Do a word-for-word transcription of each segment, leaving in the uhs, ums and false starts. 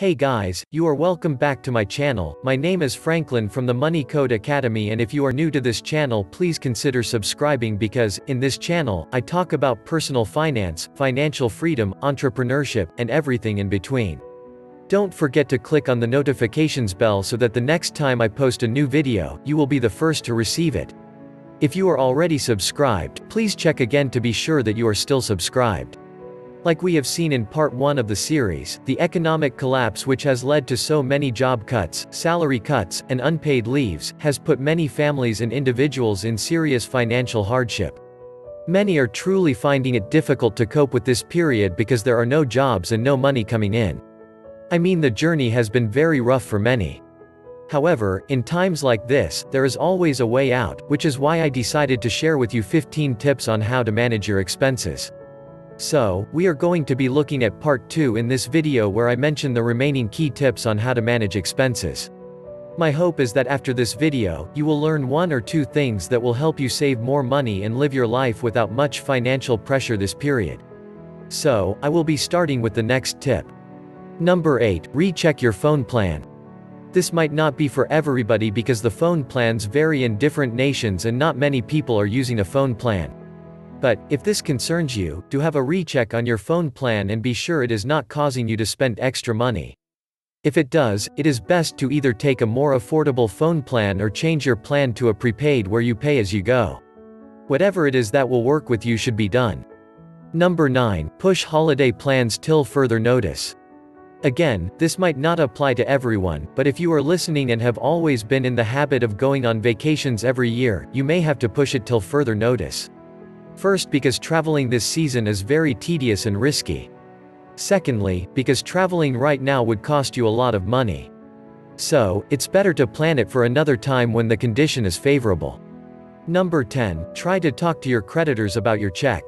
Hey guys, you are welcome back to my channel. My name is Franklin from the Money Code Academy, and if you are new to this channel, please consider subscribing because, in this channel, I talk about personal finance, financial freedom, entrepreneurship, and everything in between. Don't forget to click on the notifications bell so that the next time I post a new video, you will be the first to receive it. If you are already subscribed, please check again to be sure that you are still subscribed. Like we have seen in part one of the series, the economic collapse which has led to so many job cuts, salary cuts, and unpaid leaves, has put many families and individuals in serious financial hardship. Many are truly finding it difficult to cope with this period because there are no jobs and no money coming in. I mean, the journey has been very rough for many. However, in times like this, there is always a way out, which is why I decided to share with you fifteen tips on how to manage your expenses. So, we are going to be looking at part two in this video, where I mention the remaining key tips on how to manage expenses. My hope is that after this video, you will learn one or two things that will help you save more money and live your life without much financial pressure this period. So, I will be starting with the next tip. Number eight. Recheck your phone plan. This might not be for everybody because the phone plans vary in different nations and not many people are using a phone plan. But, if this concerns you, do have a recheck on your phone plan and be sure it is not causing you to spend extra money. If it does, it is best to either take a more affordable phone plan or change your plan to a prepaid where you pay as you go. Whatever it is that will work with you should be done. Number nine. Push holiday plans till further notice. Again, this might not apply to everyone, but if you are listening and have always been in the habit of going on vacations every year, you may have to push it till further notice. First, because traveling this season is very tedious and risky. Secondly, because traveling right now would cost you a lot of money. So, it's better to plan it for another time when the condition is favorable. Number ten. Try to talk to your creditors about your check.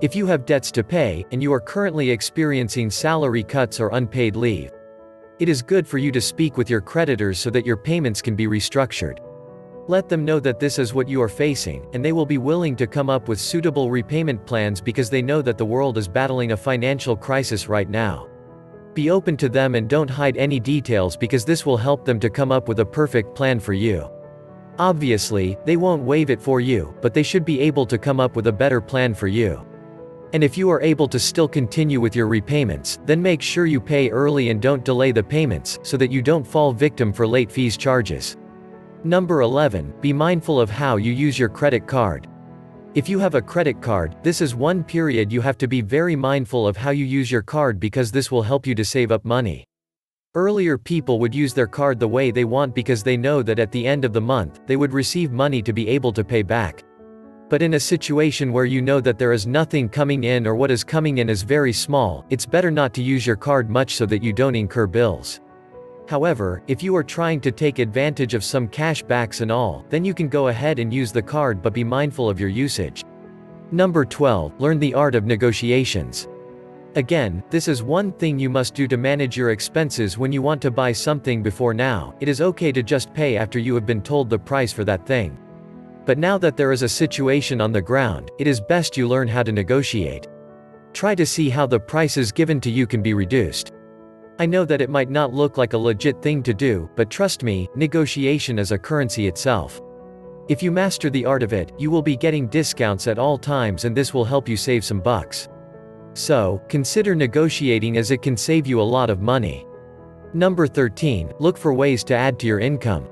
If you have debts to pay, and you are currently experiencing salary cuts or unpaid leave, it is good for you to speak with your creditors so that your payments can be restructured. Let them know that this is what you are facing, and they will be willing to come up with suitable repayment plans because they know that the world is battling a financial crisis right now. Be open to them and don't hide any details because this will help them to come up with a perfect plan for you. Obviously, they won't waive it for you, but they should be able to come up with a better plan for you. And if you are able to still continue with your repayments, then make sure you pay early and don't delay the payments, so that you don't fall victim for late fees charges. Number eleven. Be mindful of how you use your credit card. If you have a credit card, this is one period you have to be very mindful of how you use your card because this will help you to save up money. Earlier, people would use their card the way they want because they know that at the end of the month, they would receive money to be able to pay back. But in a situation where you know that there is nothing coming in or what is coming in is very small, it's better not to use your card much so that you don't incur bills. However, if you are trying to take advantage of some cashbacks and all, then you can go ahead and use the card, but be mindful of your usage. Number twelve. Learn the art of negotiations. Again, this is one thing you must do to manage your expenses when you want to buy something before now. It is okay to just pay after you have been told the price for that thing. But now that there is a situation on the ground, it is best you learn how to negotiate. Try to see how the prices given to you can be reduced. I know that it might not look like a legit thing to do, but trust me, negotiation is a currency itself. If you master the art of it, you will be getting discounts at all times and this will help you save some bucks. So, consider negotiating as it can save you a lot of money. Number thirteen. Look for ways to add to your income.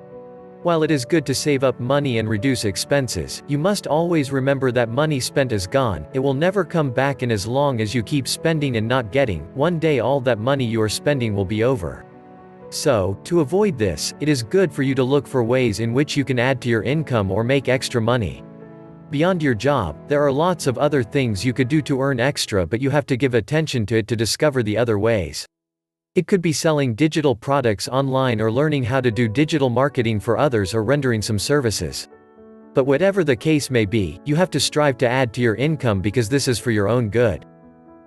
While it is good to save up money and reduce expenses, you must always remember that money spent is gone, it will never come back, and as long as you keep spending and not getting, one day all that money you are spending will be over. So, to avoid this, it is good for you to look for ways in which you can add to your income or make extra money. Beyond your job, there are lots of other things you could do to earn extra, but you have to give attention to it to discover the other ways. It could be selling digital products online or learning how to do digital marketing for others or rendering some services. But whatever the case may be, you have to strive to add to your income because this is for your own good.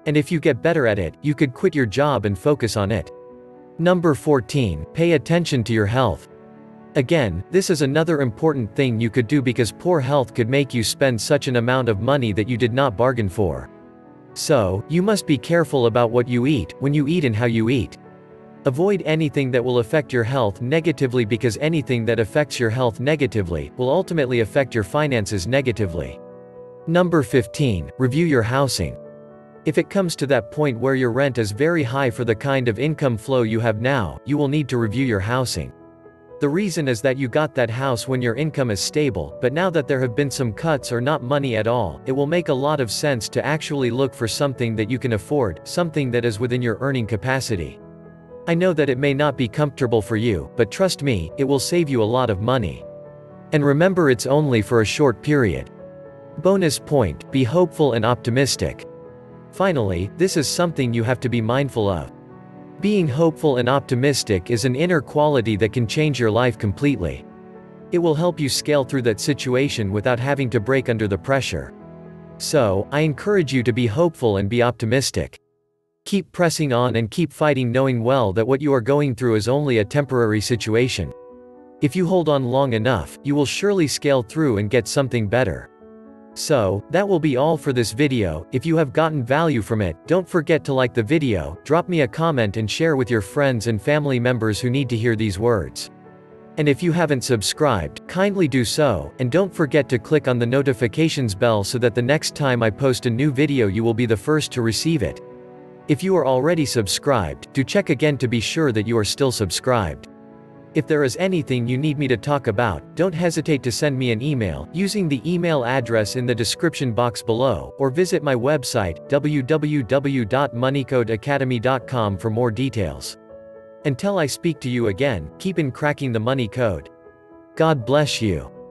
And if you get better at it, you could quit your job and focus on it. Number fourteen. Pay attention to your health. Again, this is another important thing you could do because poor health could make you spend such an amount of money that you did not bargain for. So, you must be careful about what you eat, when you eat, and how you eat. Avoid anything that will affect your health negatively, because anything that affects your health negatively will ultimately affect your finances negatively. Number fifteen. Review your housing. If it comes to that point where your rent is very high for the kind of income flow you have now, you will need to review your housing. The reason is that you got that house when your income is stable, but now that there have been some cuts or not money at all, it will make a lot of sense to actually look for something that you can afford, something that is within your earning capacity. I know that it may not be comfortable for you, but trust me, it will save you a lot of money. And remember, it's only for a short period. Bonus point, be hopeful and optimistic. Finally, this is something you have to be mindful of. Being hopeful and optimistic is an inner quality that can change your life completely. It will help you scale through that situation without having to break under the pressure. So, I encourage you to be hopeful and be optimistic. Keep pressing on and keep fighting, knowing well that what you are going through is only a temporary situation. If you hold on long enough, you will surely scale through and get something better. So, that will be all for this video. If you have gotten value from it, don't forget to like the video, drop me a comment and share with your friends and family members who need to hear these words. And if you haven't subscribed, kindly do so, and don't forget to click on the notifications bell so that the next time I post a new video you will be the first to receive it. If you are already subscribed, do check again to be sure that you are still subscribed. If there is anything you need me to talk about, don't hesitate to send me an email, using the email address in the description box below, or visit my website, w w w dot money code academy dot com for more details. Until I speak to you again, keep in cracking the money code. God bless you.